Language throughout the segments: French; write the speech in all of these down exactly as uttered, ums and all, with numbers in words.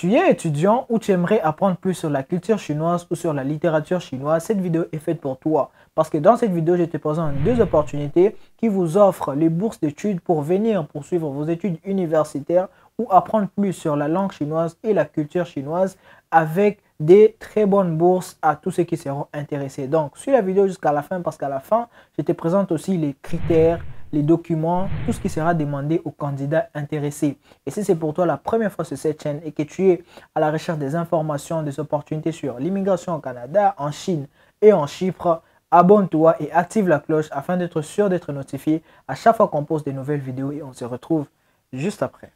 Tu es étudiant ou tu aimerais apprendre plus sur la culture chinoise ou sur la littérature chinoise, cette vidéo est faite pour toi. Parce que dans cette vidéo, je te présente deux opportunités qui vous offrent les bourses d'études pour venir poursuivre vos études universitaires ou apprendre plus sur la langue chinoise et la culture chinoise avec des très bonnes bourses à tous ceux qui seront intéressés. Donc, suis la vidéo jusqu'à la fin parce qu'à la fin, je te présente aussi les critères, les documents, tout ce qui sera demandé aux candidats intéressés. Et si c'est pour toi la première fois sur cette chaîne et que tu es à la recherche des informations, des opportunités sur l'immigration au Canada, en Chine et en Chypre, abonne-toi et active la cloche afin d'être sûr d'être notifié à chaque fois qu'on poste des nouvelles vidéos et on se retrouve juste après.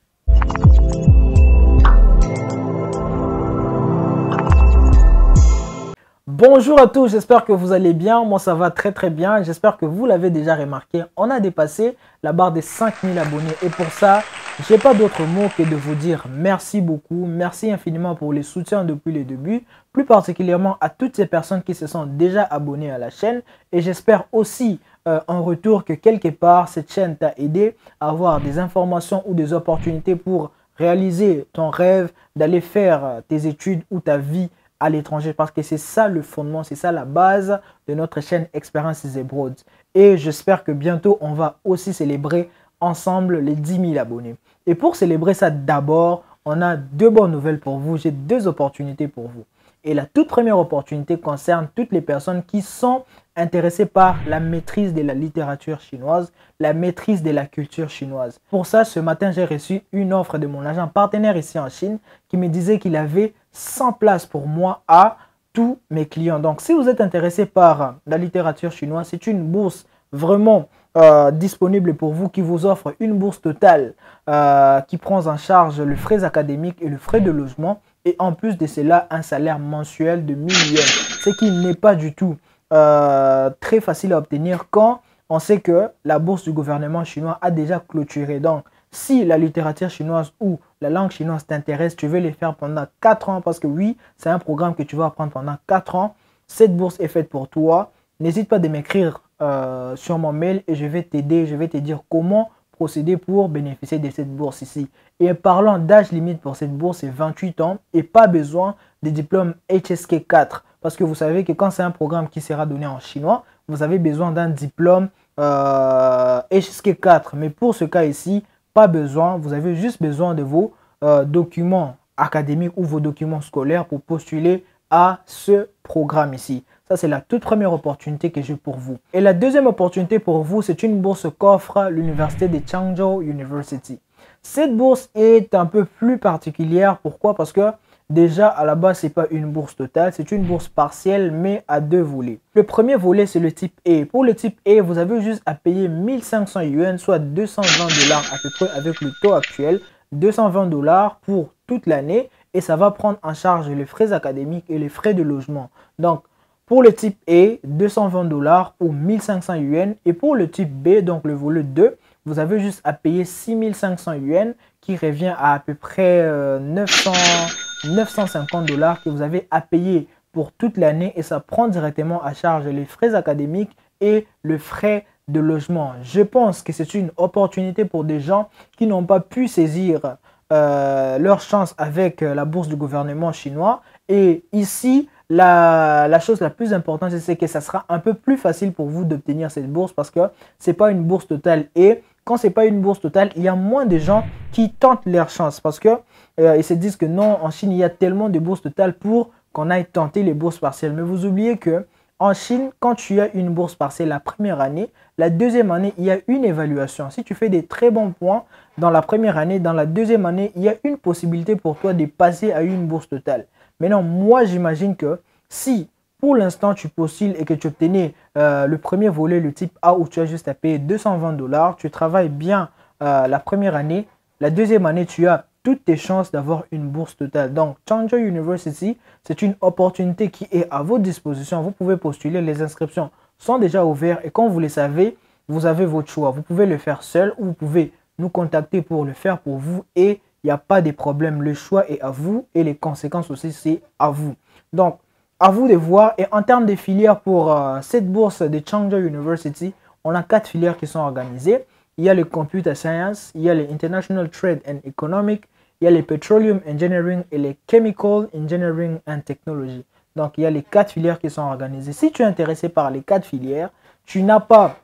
Bonjour à tous, j'espère que vous allez bien, moi ça va très très bien, j'espère que vous l'avez déjà remarqué, on a dépassé la barre des cinq mille abonnés et pour ça, j'ai pas d'autre mot que de vous dire merci beaucoup, merci infiniment pour les soutiens depuis le début, plus particulièrement à toutes ces personnes qui se sont déjà abonnées à la chaîne et j'espère aussi Euh, en retour que quelque part cette chaîne t'a aidé à avoir des informations ou des opportunités pour réaliser ton rêve d'aller faire tes études ou ta vie à l'étranger parce que c'est ça le fondement, c'est ça la base de notre chaîne Experiences Abroad et j'espère que bientôt on va aussi célébrer ensemble les dix mille abonnés. Et pour célébrer ça d'abord, on a deux bonnes nouvelles pour vous, j'ai deux opportunités pour vous. Et la toute première opportunité concerne toutes les personnes qui sont intéressées par la maîtrise de la littérature chinoise, la maîtrise de la culture chinoise. Pour ça, ce matin, j'ai reçu une offre de mon agent partenaire ici en Chine qui me disait qu'il avait cent places pour moi à tous mes clients. Donc, si vous êtes intéressé par la littérature chinoise, c'est une bourse vraiment euh, disponible pour vous qui vous offre une bourse totale euh, qui prend en charge les frais académiques et le frais de logement. Et en plus de cela, un salaire mensuel de mille yuan, ce qui n'est pas du tout euh, très facile à obtenir quand on sait que la bourse du gouvernement chinois a déjà clôturé. Donc, si la littérature chinoise ou la langue chinoise t'intéresse, tu veux les faire pendant quatre ans parce que oui, c'est un programme que tu vas apprendre pendant quatre ans. Cette bourse est faite pour toi. N'hésite pas de m'écrire euh, sur mon mail et je vais t'aider, je vais te dire comment procéder pour bénéficier de cette bourse ici. Et parlant d'âge limite pour cette bourse, c'est vingt-huit ans et pas besoin des diplômes H S K quatre. Parce que vous savez que quand c'est un programme qui sera donné en chinois, vous avez besoin d'un diplôme euh, H S K quatre. Mais pour ce cas ici, pas besoin. Vous avez juste besoin de vos euh, documents académiques ou vos documents scolaires pour postuler à ce programme ici. Ça, c'est la toute première opportunité que j'ai pour vous. Et la deuxième opportunité pour vous, c'est une bourse qu'offre l'université de Changzhou University. Cette bourse est un peu plus particulière. Pourquoi? Parce que déjà, à la base, ce n'est pas une bourse totale, c'est une bourse partielle, mais à deux volets. Le premier volet, c'est le type A. Pour le type A, vous avez juste à payer mille cinq cents yuan, soit deux cent vingt dollars à peu près avec le taux actuel, deux cent vingt dollars pour toute l'année, et ça va prendre en charge les frais académiques et les frais de logement. Donc, pour le type A, deux cent vingt dollars ou mille cinq cents yuan, et pour le type B, donc le volet deux, vous avez juste à payer six mille cinq cents yuan qui revient à à peu près neuf cents, neuf cent cinquante dollars que vous avez à payer pour toute l'année et ça prend directement à charge les frais académiques et le frais de logement. Je pense que c'est une opportunité pour des gens qui n'ont pas pu saisir euh, leur chance avec la bourse du gouvernement chinois et ici, La, la chose la plus importante, c'est que ça sera un peu plus facile pour vous d'obtenir cette bourse parce que ce n'est pas une bourse totale. Et quand ce n'est pas une bourse totale, il y a moins de gens qui tentent leur chance parce qu'ils euh, se disent que non, en Chine, il y a tellement de bourses totales pour qu'on aille tenter les bourses partielles. Mais vous oubliez que en Chine, quand tu as une bourse partielle la première année, la deuxième année, il y a une évaluation. Si tu fais des très bons points dans la première année, dans la deuxième année, il y a une possibilité pour toi de passer à une bourse totale. Maintenant, moi, j'imagine que si, pour l'instant, tu postules et que tu obtenais euh, le premier volet, le type A, où tu as juste à payer deux cent vingt dollars, tu travailles bien euh, la première année. La deuxième année, tu as toutes tes chances d'avoir une bourse totale. Donc, Changzhou University, c'est une opportunité qui est à votre disposition. Vous pouvez postuler, les inscriptions sont déjà ouvertes. Et quand vous les savez, vous avez votre choix. Vous pouvez le faire seul ou vous pouvez nous contacter pour le faire pour vous et il n'y a pas de problème, le choix est à vous et les conséquences aussi, c'est à vous. Donc, à vous de voir. Et en termes de filières pour euh, cette bourse de Changzhou University, on a quatre filières qui sont organisées. Il y a le Computer Science, il y a le International Trade and Economic, il y a les petroleum engineering et les chemical engineering and technology. Donc, il y a les quatre filières qui sont organisées. Si tu es intéressé par les quatre filières, tu n'as pas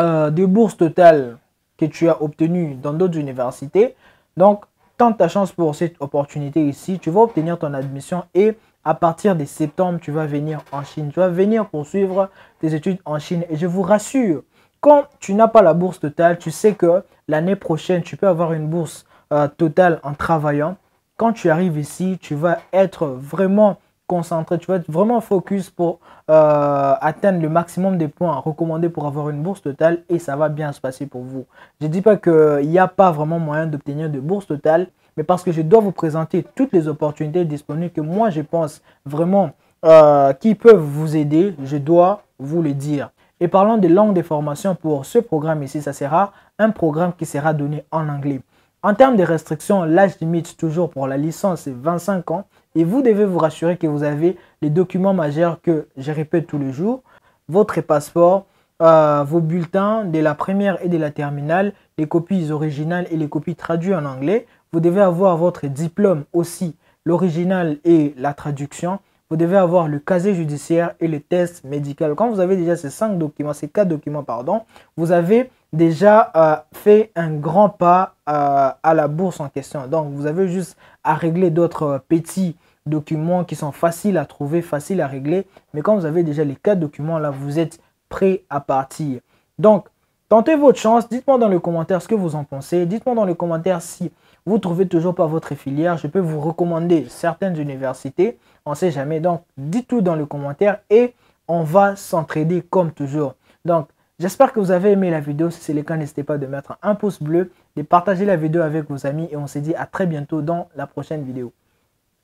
euh, de bourse totale que tu as obtenue dans d'autres universités. Donc, tente ta chance pour cette opportunité ici. Tu vas obtenir ton admission et à partir de septembre, tu vas venir en Chine. Tu vas venir poursuivre tes études en Chine. Et je vous rassure, quand tu n'as pas la bourse totale, tu sais que l'année prochaine, tu peux avoir une bourse euh, totale en travaillant. Quand tu arrives ici, tu vas être vraiment concentré, tu vas être vraiment focus pour euh, atteindre le maximum des points recommandés pour avoir une bourse totale et ça va bien se passer pour vous. Je dis pas qu'il n'y a pas vraiment moyen d'obtenir de bourse totale, mais parce que je dois vous présenter toutes les opportunités disponibles que moi je pense vraiment euh, qui peuvent vous aider, je dois vous le dire. Et parlant des langues de formation pour ce programme ici, ça sera un programme qui sera donné en anglais. En termes de restrictions, l'âge limite toujours pour la licence c'est vingt-cinq ans. Et vous devez vous rassurer que vous avez les documents majeurs que je répète tous les jours. Votre passeport, euh, vos bulletins de la première et de la terminale, les copies originales et les copies traduites en anglais. Vous devez avoir votre diplôme aussi, l'original et la traduction. Vous devez avoir le casier judiciaire et le test médical. Quand vous avez déjà ces cinq documents, ces quatre documents, pardon, vous avez déjà euh, fait un grand pas euh, à la bourse en question. Donc, vous avez juste à régler d'autres euh, petits documents qui sont faciles à trouver, faciles à régler. Mais quand vous avez déjà les quatre documents, là, vous êtes prêt à partir. Donc, tentez votre chance. Dites-moi dans les commentaires ce que vous en pensez. Dites-moi dans les commentaires si vous ne trouvez toujours pas votre filière. Je peux vous recommander certaines universités. On ne sait jamais. Donc, dites tout dans les commentaires et on va s'entraider comme toujours. Donc, j'espère que vous avez aimé la vidéo. Si c'est le cas, n'hésitez pas de mettre un pouce bleu, de partager la vidéo avec vos amis et on se dit à très bientôt dans la prochaine vidéo.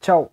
Ciao!